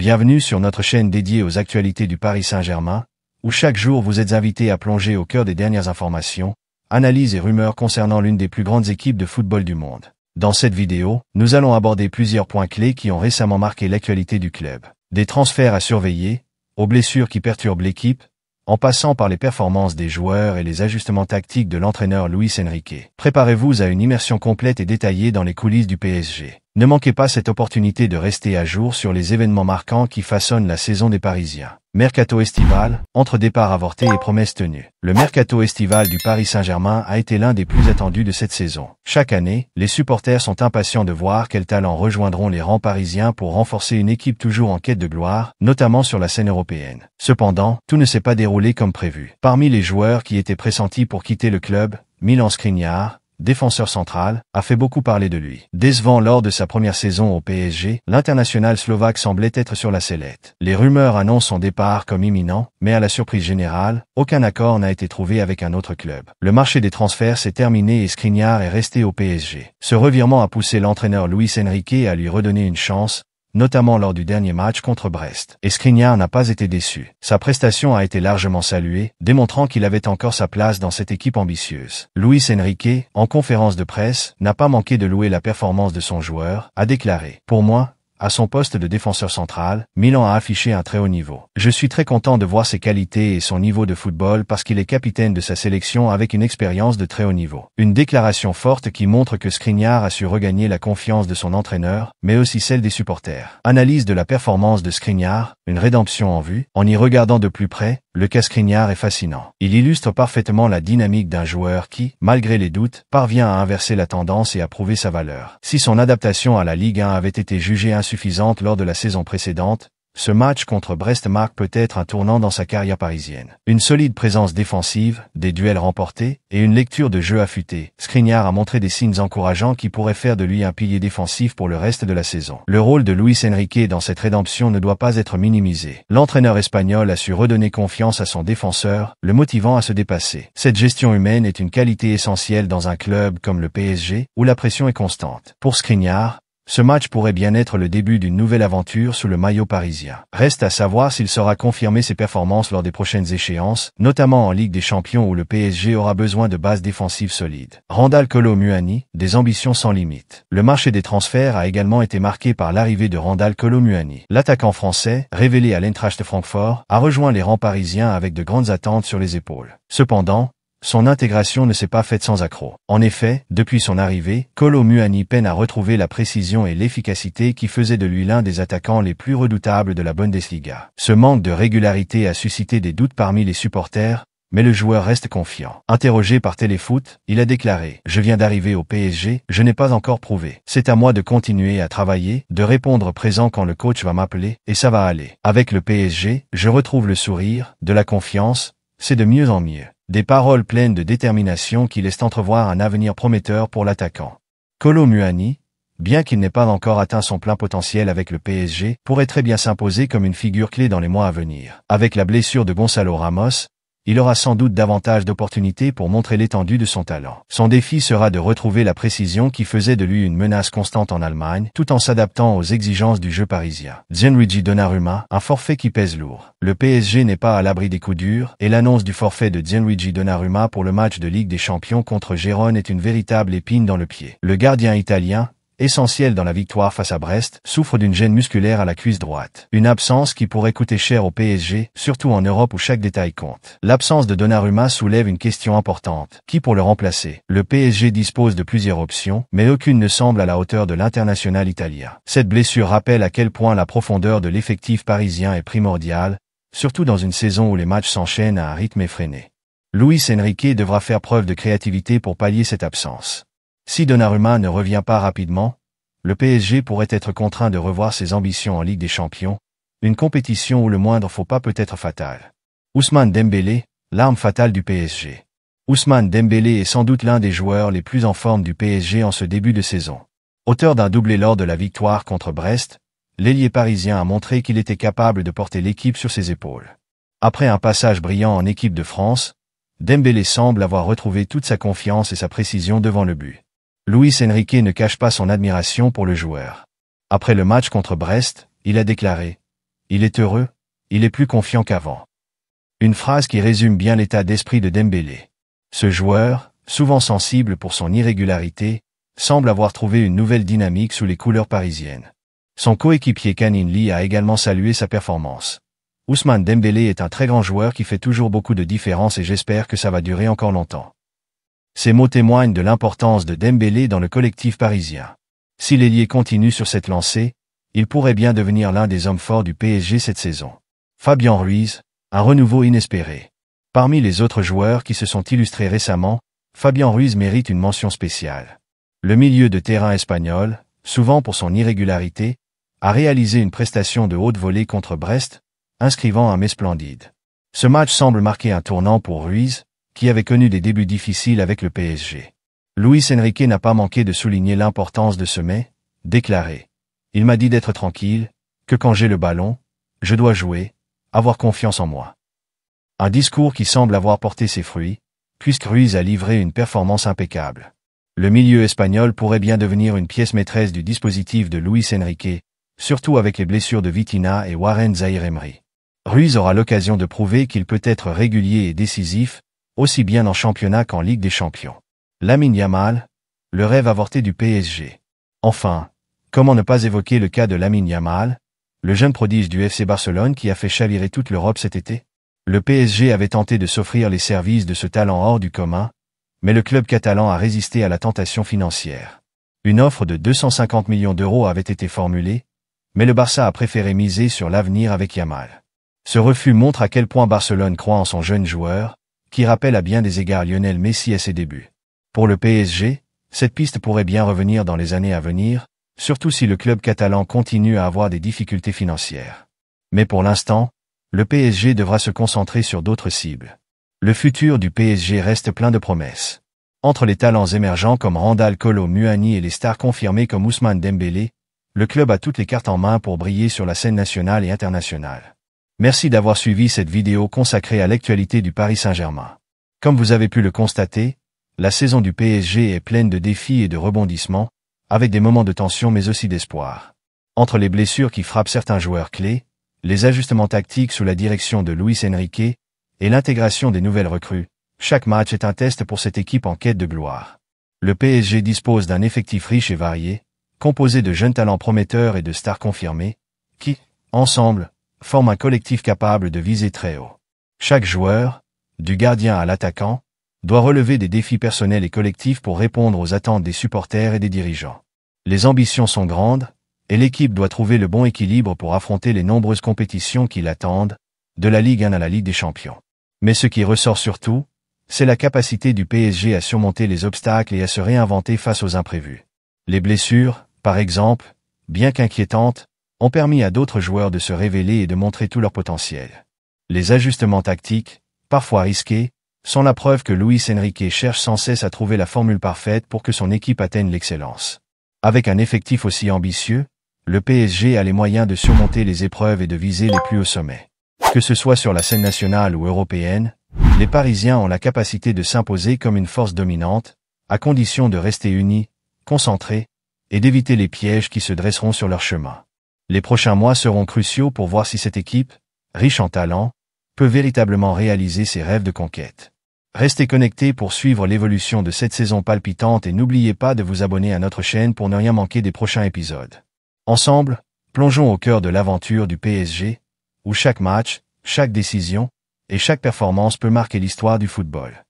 Bienvenue sur notre chaîne dédiée aux actualités du Paris Saint-Germain, où chaque jour vous êtes invité à plonger au cœur des dernières informations, analyses et rumeurs concernant l'une des plus grandes équipes de football du monde. Dans cette vidéo, nous allons aborder plusieurs points clés qui ont récemment marqué l'actualité du club. Des transferts à surveiller, aux blessures qui perturbent l'équipe, en passant par les performances des joueurs et les ajustements tactiques de l'entraîneur Luis Enrique. Préparez-vous à une immersion complète et détaillée dans les coulisses du PSG. Ne manquez pas cette opportunité de rester à jour sur les événements marquants qui façonnent la saison des Parisiens. Mercato estival, entre départs avortés et promesses tenues. Le mercato estival du Paris Saint-Germain a été l'un des plus attendus de cette saison. Chaque année, les supporters sont impatients de voir quels talents rejoindront les rangs parisiens pour renforcer une équipe toujours en quête de gloire, notamment sur la scène européenne. Cependant, tout ne s'est pas déroulé comme prévu. Parmi les joueurs qui étaient pressentis pour quitter le club, Milan Skriniar, défenseur central, a fait beaucoup parler de lui. Décevant lors de sa première saison au PSG, l'international slovaque semblait être sur la sellette. Les rumeurs annoncent son départ comme imminent, mais à la surprise générale, aucun accord n'a été trouvé avec un autre club. Le marché des transferts s'est terminé et Skriniar est resté au PSG. Ce revirement a poussé l'entraîneur Luis Enrique à lui redonner une chance, notamment lors du dernier match contre Brest. Et Skriniar n'a pas été déçu. Sa prestation a été largement saluée, démontrant qu'il avait encore sa place dans cette équipe ambitieuse. Luis Enrique, en conférence de presse, n'a pas manqué de louer la performance de son joueur, a déclaré « Pour moi, à son poste de défenseur central, Milan a affiché un très haut niveau. Je suis très content de voir ses qualités et son niveau de football parce qu'il est capitaine de sa sélection avec une expérience de très haut niveau. » Une déclaration forte qui montre que Skriniar a su regagner la confiance de son entraîneur, mais aussi celle des supporters. Analyse de la performance de Skriniar, une rédemption en vue. En y regardant de plus près, le cas Skriniar est fascinant. Il illustre parfaitement la dynamique d'un joueur qui, malgré les doutes, parvient à inverser la tendance et à prouver sa valeur. Si son adaptation à la Ligue 1 avait été jugée insuffisante lors de la saison précédente, ce match contre Brest marque peut-être un tournant dans sa carrière parisienne. Une solide présence défensive, des duels remportés et une lecture de jeu affûtée. Skriniar a montré des signes encourageants qui pourraient faire de lui un pilier défensif pour le reste de la saison. Le rôle de Luis Enrique dans cette rédemption ne doit pas être minimisé. L'entraîneur espagnol a su redonner confiance à son défenseur, le motivant à se dépasser. Cette gestion humaine est une qualité essentielle dans un club comme le PSG, où la pression est constante. Pour Skriniar, ce match pourrait bien être le début d'une nouvelle aventure sous le maillot parisien. Reste à savoir s'il saura confirmer ses performances lors des prochaines échéances, notamment en Ligue des Champions où le PSG aura besoin de bases défensives solides. Randal Kolo Muani, des ambitions sans limite. Le marché des transferts a également été marqué par l'arrivée de Randal Kolo Muani. L'attaquant français, révélé à l'Eintracht de Francfort, a rejoint les rangs parisiens avec de grandes attentes sur les épaules. Cependant, son intégration ne s'est pas faite sans accroc. En effet, depuis son arrivée, Kolo Muani peine à retrouver la précision et l'efficacité qui faisaient de lui l'un des attaquants les plus redoutables de la Bundesliga. Ce manque de régularité a suscité des doutes parmi les supporters, mais le joueur reste confiant. Interrogé par Téléfoot, il a déclaré « Je viens d'arriver au PSG, je n'ai pas encore prouvé. C'est à moi de continuer à travailler, de répondre présent quand le coach va m'appeler, et ça va aller. Avec le PSG, je retrouve le sourire, de la confiance, c'est de mieux en mieux. » Des paroles pleines de détermination qui laissent entrevoir un avenir prometteur pour l'attaquant. Kolo Muani, bien qu'il n'ait pas encore atteint son plein potentiel avec le PSG, pourrait très bien s'imposer comme une figure clé dans les mois à venir. Avec la blessure de Gonçalo Ramos, il aura sans doute davantage d'opportunités pour montrer l'étendue de son talent. Son défi sera de retrouver la précision qui faisait de lui une menace constante en Allemagne, tout en s'adaptant aux exigences du jeu parisien. Gianluigi Donnarumma, un forfait qui pèse lourd. Le PSG n'est pas à l'abri des coups durs, et l'annonce du forfait de Gianluigi Donnarumma pour le match de Ligue des Champions contre Gérone est une véritable épine dans le pied. Le gardien italien, essentiel dans la victoire face à Brest, souffre d'une gêne musculaire à la cuisse droite. Une absence qui pourrait coûter cher au PSG, surtout en Europe où chaque détail compte. L'absence de Donnarumma soulève une question importante. Qui pour le remplacer? Le PSG dispose de plusieurs options, mais aucune ne semble à la hauteur de l'international italien. Cette blessure rappelle à quel point la profondeur de l'effectif parisien est primordiale, surtout dans une saison où les matchs s'enchaînent à un rythme effréné. Luis Enrique devra faire preuve de créativité pour pallier cette absence. Si Donnarumma ne revient pas rapidement, le PSG pourrait être contraint de revoir ses ambitions en Ligue des Champions, une compétition où le moindre faux pas peut être fatal. Ousmane Dembélé, l'arme fatale du PSG. Ousmane Dembélé est sans doute l'un des joueurs les plus en forme du PSG en ce début de saison. Auteur d'un doublé lors de la victoire contre Brest, l'ailier parisien a montré qu'il était capable de porter l'équipe sur ses épaules. Après un passage brillant en équipe de France, Dembélé semble avoir retrouvé toute sa confiance et sa précision devant le but. Luis Enrique ne cache pas son admiration pour le joueur. Après le match contre Brest, il a déclaré Il est heureux, il est plus confiant qu'avant. Une phrase qui résume bien l'état d'esprit de Dembélé. Ce joueur, souvent sensible pour son irrégularité, semble avoir trouvé une nouvelle dynamique sous les couleurs parisiennes. Son coéquipier Kanin Lee a également salué sa performance. Ousmane Dembélé est un très grand joueur qui fait toujours beaucoup de différence et j'espère que ça va durer encore longtemps. Ces mots témoignent de l'importance de Dembélé dans le collectif parisien. Si l'ailier continue sur cette lancée, il pourrait bien devenir l'un des hommes forts du PSG cette saison. Fabian Ruiz, un renouveau inespéré. Parmi les autres joueurs qui se sont illustrés récemment, Fabian Ruiz mérite une mention spéciale. Le milieu de terrain espagnol, souvent pour son irrégularité, a réalisé une prestation de haute volée contre Brest, inscrivant un mais splendide. Ce match semble marquer un tournant pour Ruiz, qui avait connu des débuts difficiles avec le PSG. Luis Enrique n'a pas manqué de souligner l'importance de ce mais, déclaré. Il m'a dit d'être tranquille, que quand j'ai le ballon, je dois jouer, avoir confiance en moi. Un discours qui semble avoir porté ses fruits, puisque Ruiz a livré une performance impeccable. Le milieu espagnol pourrait bien devenir une pièce maîtresse du dispositif de Luis Enrique, surtout avec les blessures de Vitinha et Warren Zaïre-Emery. Ruiz aura l'occasion de prouver qu'il peut être régulier et décisif, aussi bien en championnat qu'en Ligue des Champions. Lamine Yamal, le rêve avorté du PSG. Enfin, comment ne pas évoquer le cas de Lamine Yamal, le jeune prodige du FC Barcelone qui a fait chavirer toute l'Europe cet été? Le PSG avait tenté de s'offrir les services de ce talent hors du commun, mais le club catalan a résisté à la tentation financière. Une offre de 250 millions d'euros avait été formulée, mais le Barça a préféré miser sur l'avenir avec Yamal. Ce refus montre à quel point Barcelone croit en son jeune joueur, qui rappelle à bien des égards Lionel Messi à ses débuts. Pour le PSG, cette piste pourrait bien revenir dans les années à venir, surtout si le club catalan continue à avoir des difficultés financières. Mais pour l'instant, le PSG devra se concentrer sur d'autres cibles. Le futur du PSG reste plein de promesses. Entre les talents émergents comme Randal Kolo Muani et les stars confirmées comme Ousmane Dembélé, le club a toutes les cartes en main pour briller sur la scène nationale et internationale. Merci d'avoir suivi cette vidéo consacrée à l'actualité du Paris Saint-Germain. Comme vous avez pu le constater, la saison du PSG est pleine de défis et de rebondissements, avec des moments de tension mais aussi d'espoir. Entre les blessures qui frappent certains joueurs clés, les ajustements tactiques sous la direction de Luis Enrique, et l'intégration des nouvelles recrues, chaque match est un test pour cette équipe en quête de gloire. Le PSG dispose d'un effectif riche et varié, composé de jeunes talents prometteurs et de stars confirmées, qui, ensemble, forment un collectif capable de viser très haut. Chaque joueur, du gardien à l'attaquant, doit relever des défis personnels et collectifs pour répondre aux attentes des supporters et des dirigeants. Les ambitions sont grandes, et l'équipe doit trouver le bon équilibre pour affronter les nombreuses compétitions qui l'attendent, de la Ligue 1 à la Ligue des Champions. Mais ce qui ressort surtout, c'est la capacité du PSG à surmonter les obstacles et à se réinventer face aux imprévus. Les blessures, par exemple, bien qu'inquiétantes, ont permis à d'autres joueurs de se révéler et de montrer tout leur potentiel. Les ajustements tactiques, parfois risqués, sont la preuve que Luis Enrique cherche sans cesse à trouver la formule parfaite pour que son équipe atteigne l'excellence. Avec un effectif aussi ambitieux, le PSG a les moyens de surmonter les épreuves et de viser les plus hauts sommets. Que ce soit sur la scène nationale ou européenne, les Parisiens ont la capacité de s'imposer comme une force dominante, à condition de rester unis, concentrés, et d'éviter les pièges qui se dresseront sur leur chemin. Les prochains mois seront cruciaux pour voir si cette équipe, riche en talent, peut véritablement réaliser ses rêves de conquête. Restez connectés pour suivre l'évolution de cette saison palpitante et n'oubliez pas de vous abonner à notre chaîne pour ne rien manquer des prochains épisodes. Ensemble, plongeons au cœur de l'aventure du PSG, où chaque match, chaque décision et chaque performance peut marquer l'histoire du football.